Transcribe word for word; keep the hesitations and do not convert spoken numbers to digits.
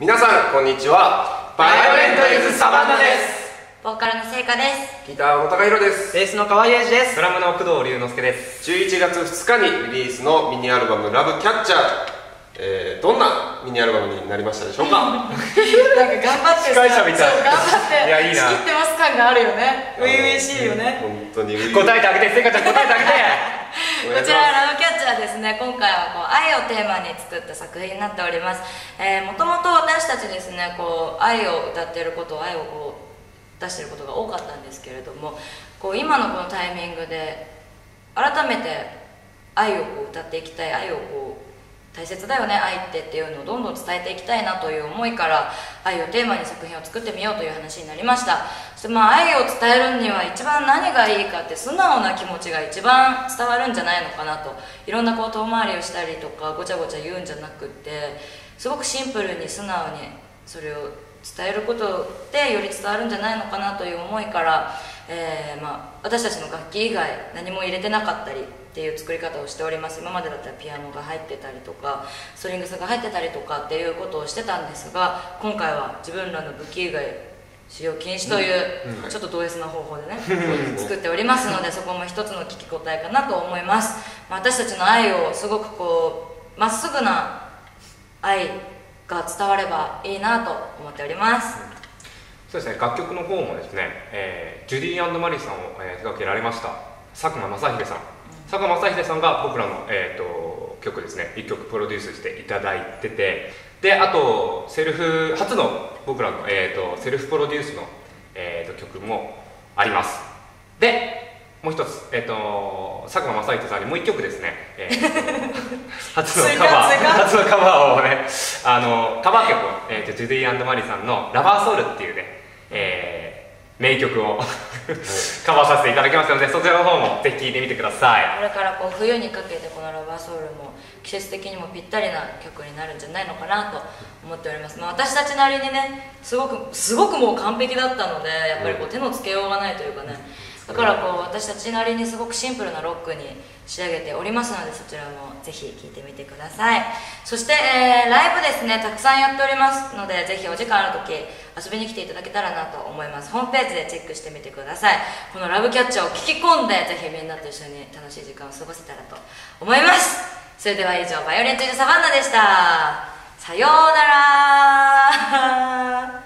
皆さんこんにちは。バイオレントユーズサバンナです。ボーカルの聖華です。ギターの高弘です。ベースの河合英二です。ドラムの工藤龍之介です。じゅういちがつふつかにリリースのミニアルバム「ラブキャッチャー」、えー、どんなミニアルバムになりましたでしょうか？なんか頑張って司会者みたいな頑張っていやいいな仕切ってます感があるよね。初々しいよね、うん、本当に。答えてあげて聖華ちゃん、答えてあげてこちらラブキャッチャーですね、今回はこう愛をテーマに作った作品になっております。もともと私たちですね、こう愛を歌っていることを愛をこう出していることが多かったんですけれども、こう今のこのタイミングで改めて愛をこう歌っていきたい、愛をこう大切だよね、愛ってっていうのをどんどん伝えていきたいなという思いから愛をテーマに作品を作ってみようという話になりました。まあ、愛を伝えるには一番何がいいかって、素直な気持ちが一番伝わるんじゃないのかなと。いろんなこう遠回りをしたりとかごちゃごちゃ言うんじゃなくって、すごくシンプルに素直にそれを伝えることでより伝わるんじゃないのかなという思いから、えーまあ、私たちの楽器以外何も入れてなかったりっていう作り方をしております。今までだったらピアノが入ってたりとかストリングスが入ってたりとかっていうことをしてたんですが、今回は自分らの武器以外使用禁止という、うんうんはい、ちょっと同一な方法でね作っておりますので、そこも一つの聞き応えかなと思います。まあ、私たちの愛をすごくこうまっすぐな愛が伝わればいいなと思っております。そうですね、楽曲の方もですね、えー、ジュディ&マリーさんを、えー、手掛けられました佐久間雅秀さん、うん、佐久間雅秀さんが僕らの、えー、と曲ですねいっきょくプロデュースしていただいてて、であとセルフ初の僕らの、えー、とセルフプロデュースの、えー、と曲もあります。でもう一つ、えー、と佐久間雅秀さんにもう一曲ですね、えー、と初のカバー初のカバーをね、あのカバー曲を、えー、とジュディ&マリーさんの「ラバーソウル」っていうね、えー、名曲をカバーさせていただきますので、そちらの方もぜひ聴いてみてください。これからこう冬にかけてこの「ラバーソウル」も季節的にもぴったりな曲になるんじゃないのかなと思っております。まあ、私たちなりにねすごくすごくもう完璧だったので、やっぱりこう手のつけようがないというかね、だからこう私たちなりにすごくシンプルなロックに仕上げておりますので、そちらもぜひ聴いてみてください。そして、えー、ライブですねたくさんやっておりますので、ぜひお時間ある時遊びに来ていただけたらなと思います。ホームページでチェックしてみてください。このラブキャッチャーを聞き込んでぜひみんなと一緒に楽しい時間を過ごせたらと思います。それでは以上、バイオレントユーズサバンナでした。さようなら